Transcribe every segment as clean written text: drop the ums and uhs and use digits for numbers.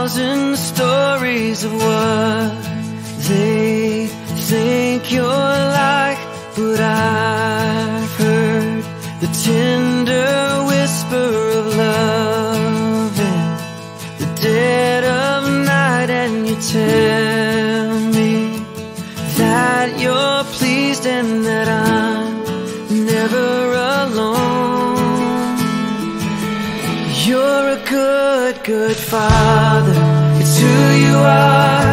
1,000 stories of what they think you're like, but I've heard the tender whisper of love in the dead of night, and you tell me that you're pleased and that I'm never alone. You're a good, good father. It's who you are.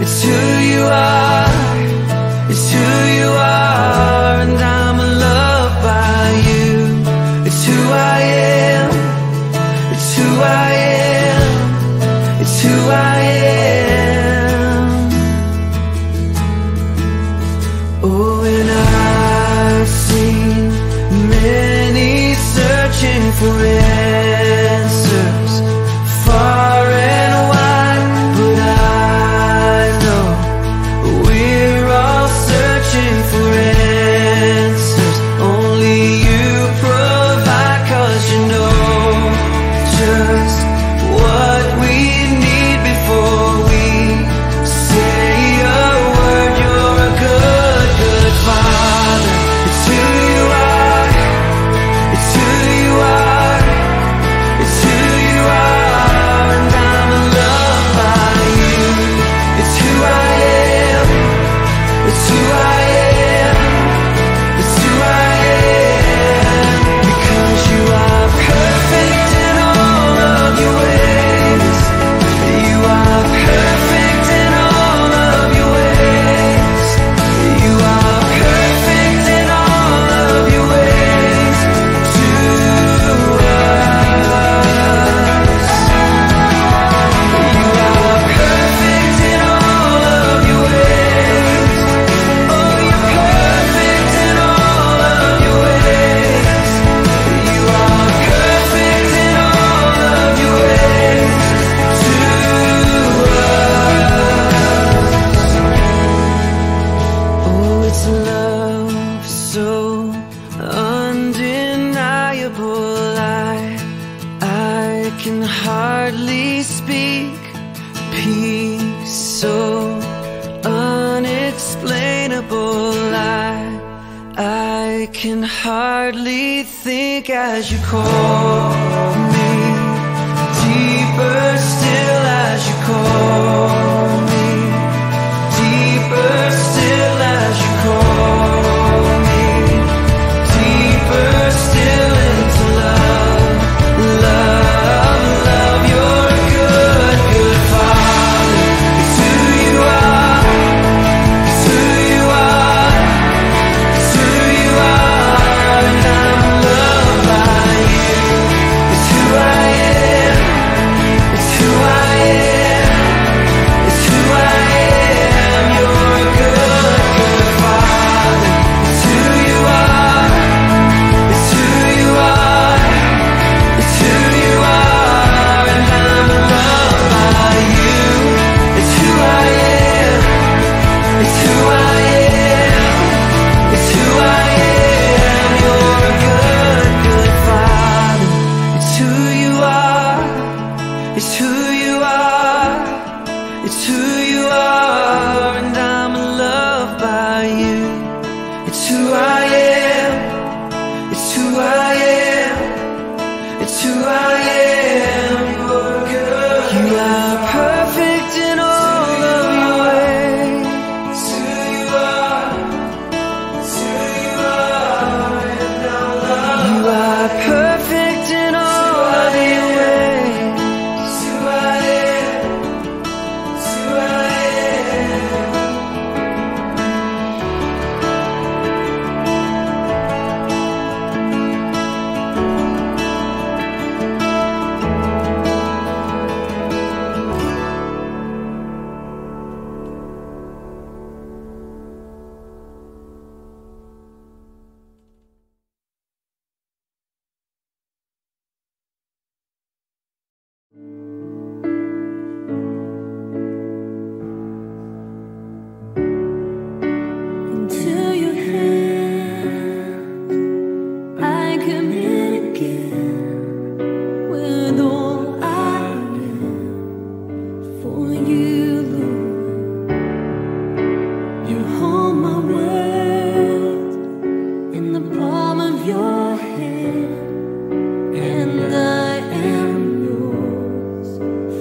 It's who you are. It's who you are. And I'm loved by you. It's who I am. It's who I am. It's who I am. Oh, and I've seen many searching for answers far and wide, but I know we're all searching for answers only you provide, 'cause you know just what we need before we say a word. You're a good, good father. It's who you are. It's who you are. It's who you are. It's who I am, it's who I am, because you are perfect in all of your ways. You are perfect in all of your ways. You are perfect in all of your ways to us. You are perfect in all of your ways. Perfect in all of your ways. You are perfect in all of your ways to us. Oh, it's love so undeniable. I can hardly speak. Peace so unexplainable. I can hardly think as you call me, deeper still as you call me, deeper still as you call me, deeper still into love, love, love. You're a good, good father. It's who you are. It's who you are. It's who you are. And I'm loved by you. It's who I am. It's who I am. for you, Lord. You hold my world in the palm of your hand, and I am yours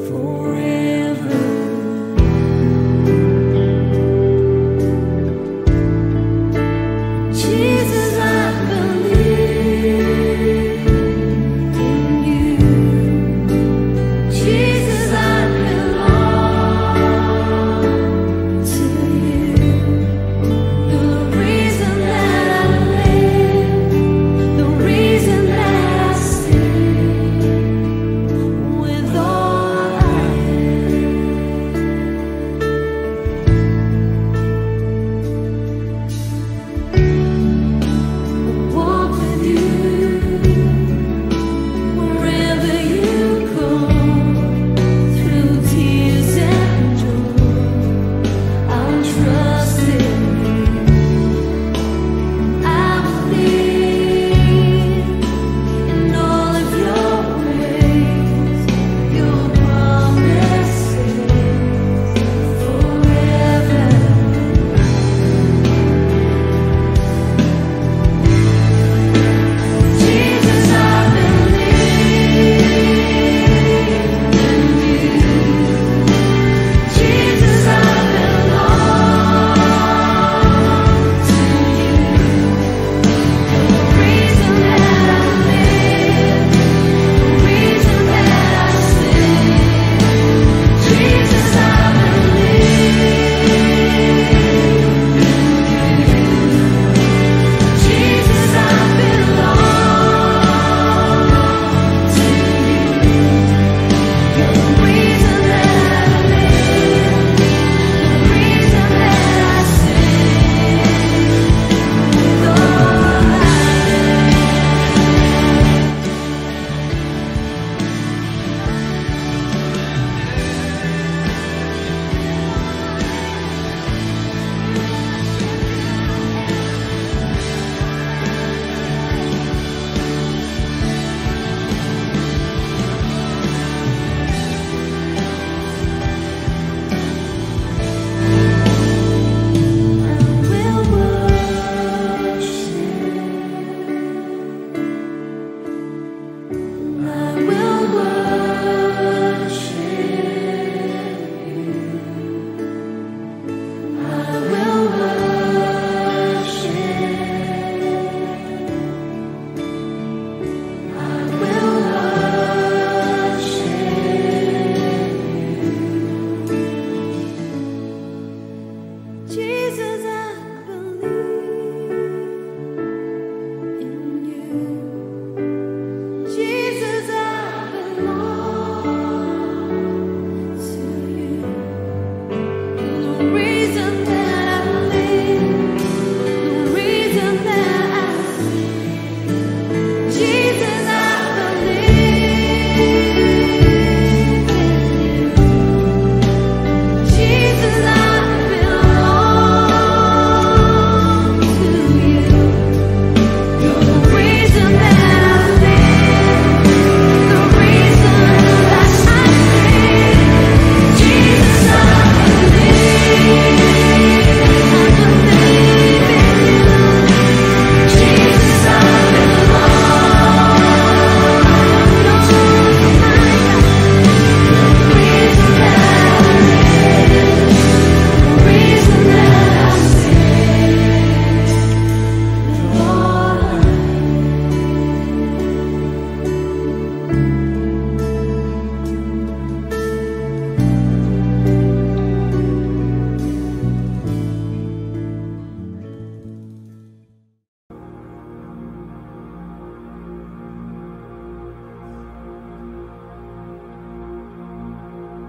forever. Jesus, I believe.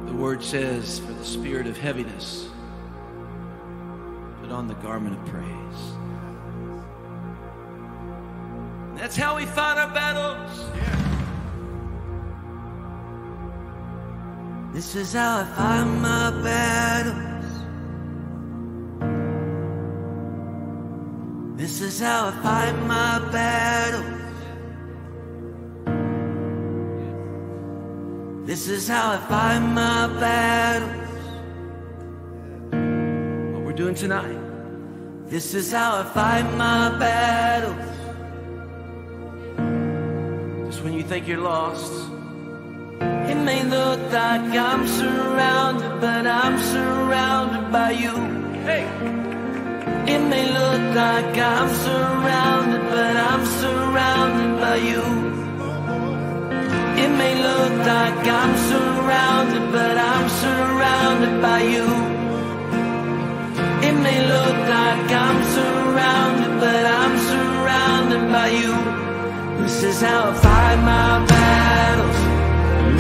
The word says, for the spirit of heaviness, put on the garment of praise. That's how we fight our battles. Yeah. This is how I fight my battles. This is how I fight my battles. This is how I fight my battle. doing tonight. This is how I fight my battles. Just when you think you're lost, it may look like I'm surrounded, but I'm surrounded by you. Hey. It may look like I'm surrounded, but I'm surrounded by you. It may look like I'm surrounded, but I'm surrounded by you. It may look like I'm surrounded, but I'm surrounded by you. This is how I fight my battles.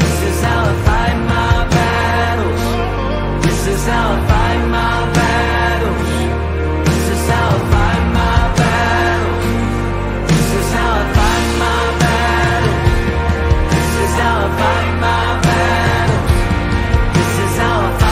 This is how I fight my battles. This is how I fight my battles. This is how I fight my battles. This is how I fight my battles. This is how I fight my battles. This is how I fight my battles.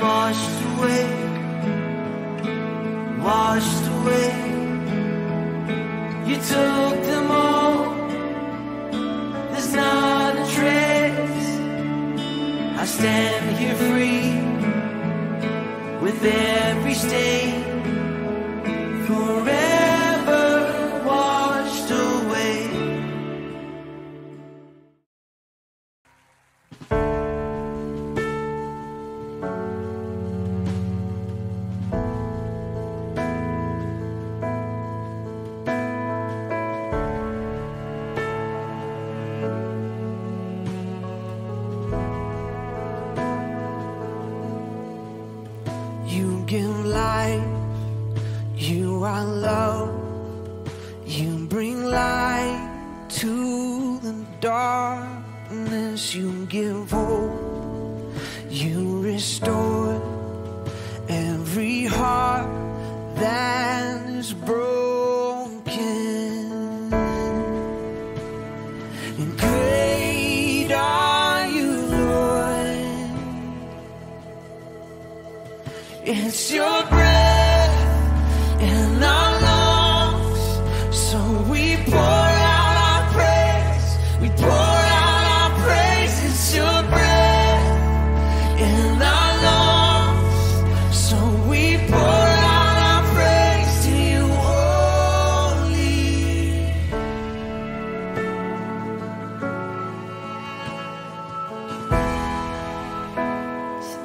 Washed away, took them all. There's not a trace. I stand here free with every stain forever. You give life, you are love, you bring light to the darkness, you give hope, you restore every heart that is broken. And great are you, Lord. It's your breath in our lungs, so we pour out our praise, we pour out our praise. It's your breath in our lungs, so we pour out our praise to you, holy.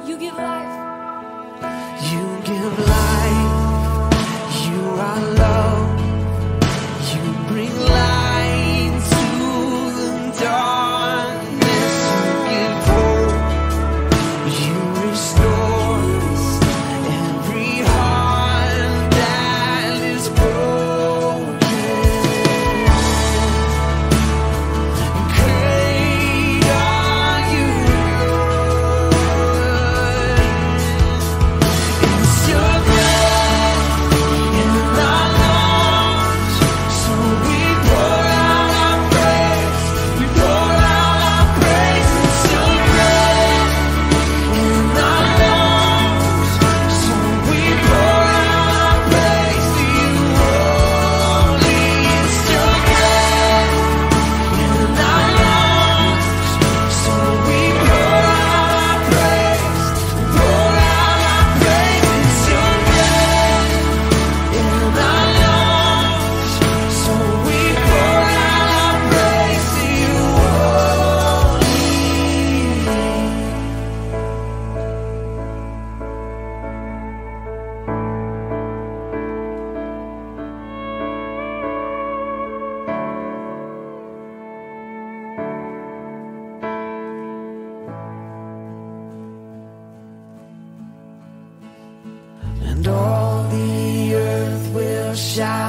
You give life. You give life, you are love, you bring light to the darkness, you give hope, you restore every heart that is broken. Great are you, Lord. And all the earth will shout.